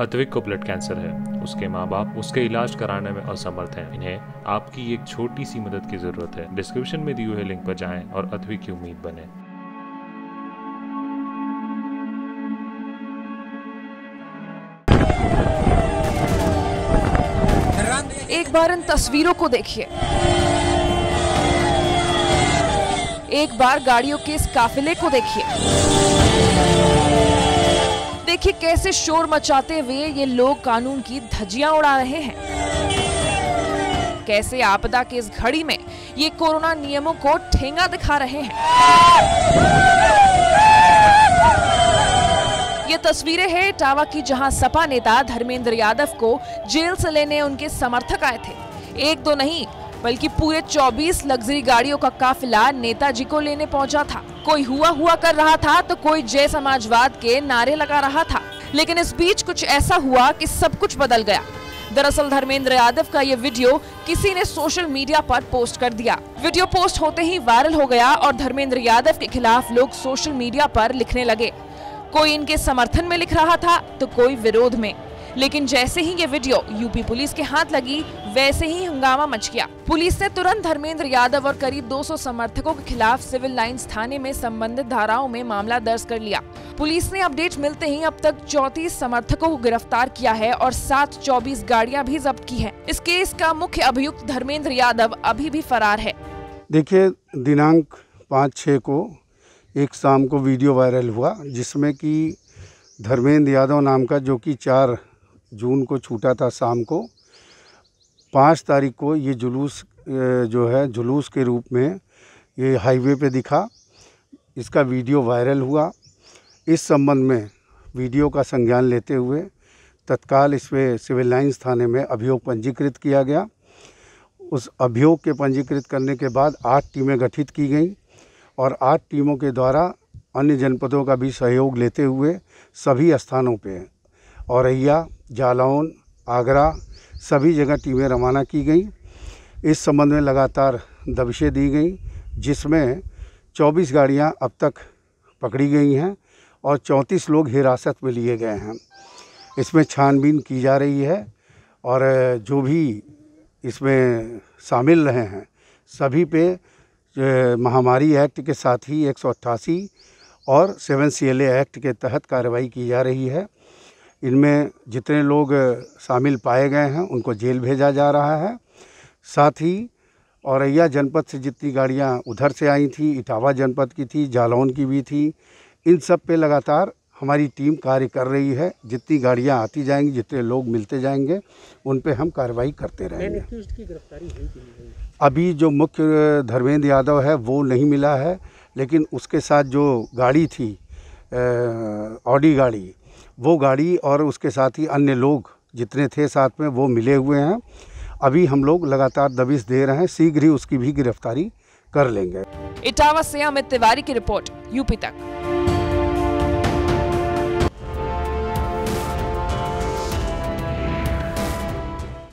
अद्विक को blood cancer है। उसके माँ बाप उसके इलाज कराने में असमर्थ हैं। इन्हें आपकी एक छोटी सी मदद की जरूरत है। डिस्क्रिप्शन में दिए हुए लिंक पर जाएं और अद्विक की उम्मीद बने। एक बार इन तस्वीरों को देखिए। एक बार गाड़ियों के इस काफिले को देखिए। देखिए कैसे शोर मचाते हुए ये लोग कानून की धज्जियां उड़ा रहे हैं। कैसे आपदा की इस घड़ी में ये कोरोना नियमों को ठेंगा दिखा रहे हैं। ये तस्वीरें हैं इटावा की, जहां सपा नेता धर्मेंद्र यादव को जेल से लेने उनके समर्थक आए थे। एक दो नहीं बल्कि पूरे 24 लग्जरी गाड़ियों का काफिला नेताजी को लेने पहुंचा था। कोई हुआ हुआ कर रहा था तो कोई जय समाजवाद के नारे लगा रहा था। लेकिन इस बीच कुछ ऐसा हुआ कि सब कुछ बदल गया। दरअसल धर्मेंद्र यादव का ये वीडियो किसी ने सोशल मीडिया पर पोस्ट कर दिया। वीडियो पोस्ट होते ही वायरल हो गया और धर्मेंद्र यादव के खिलाफ लोग सोशल मीडिया पर लिखने लगे। कोई इनके समर्थन में लिख रहा था तो कोई विरोध में। लेकिन जैसे ही ये वीडियो यूपी पुलिस के हाथ लगी वैसे ही हंगामा मच गया। पुलिस ने तुरंत धर्मेंद्र यादव और करीब 200 समर्थकों के खिलाफ सिविल लाइन्स थाने में संबंधित धाराओं में मामला दर्ज कर लिया। पुलिस ने अपडेट मिलते ही अब तक 34 समर्थकों को गिरफ्तार किया है और 724 गाड़ियाँ भी जब्त की है। इस केस का मुख्य अभियुक्त धर्मेंद्र यादव अभी भी फरार है। देखिए, दिनांक 5-6 को एक शाम को वीडियो वायरल हुआ जिसमें कि धर्मेंद्र यादव नाम का, जो कि 4 जून को छूटा था शाम को, 5 तारीख को ये जुलूस जो है जुलूस के रूप में ये हाईवे पे दिखा। इसका वीडियो वायरल हुआ। इस संबंध में वीडियो का संज्ञान लेते हुए तत्काल इस पे सिविल लाइन्स थाने में अभियोग पंजीकृत किया गया। उस अभियोग के पंजीकृत करने के बाद 8 टीमें गठित की गई और 8 टीमों के द्वारा अन्य जनपदों का भी सहयोग लेते हुए सभी स्थानों पे औरैया, जालौन, आगरा सभी जगह टीमें रवाना की गई। इस संबंध में लगातार दबिशें दी गई जिसमें 24 गाड़ियां अब तक पकड़ी गई हैं और 34 लोग हिरासत में लिए गए हैं। इसमें छानबीन की जा रही है और जो भी इसमें शामिल रहे हैं सभी पे महामारी एक्ट के साथ ही 188 और 7 CLA एक्ट के तहत कार्रवाई की जा रही है। इनमें जितने लोग शामिल पाए गए हैं उनको जेल भेजा जा रहा है। साथ ही औरैया जनपद से जितनी गाड़ियां उधर से आई थी, इटावा जनपद की थी, जालौन की भी थी, इन सब पे लगातार हमारी टीम कार्य कर रही है। जितनी गाड़ियां आती जाएंगी, जितने लोग मिलते जाएंगे, उन पे हम कार्रवाई करते रहेंगे। अभी जो मुख्य धर्मेंद्र यादव है वो नहीं मिला है, लेकिन उसके साथ जो गाड़ी थी ऑडी गाड़ी, वो गाड़ी और उसके साथ ही अन्य लोग जितने थे साथ में वो मिले हुए हैं। अभी हम लोग लगातार दबिश दे रहे हैं, शीघ्र ही उसकी भी गिरफ्तारी कर लेंगे। इटावा से अमित तिवारी की रिपोर्ट, यूपी तक।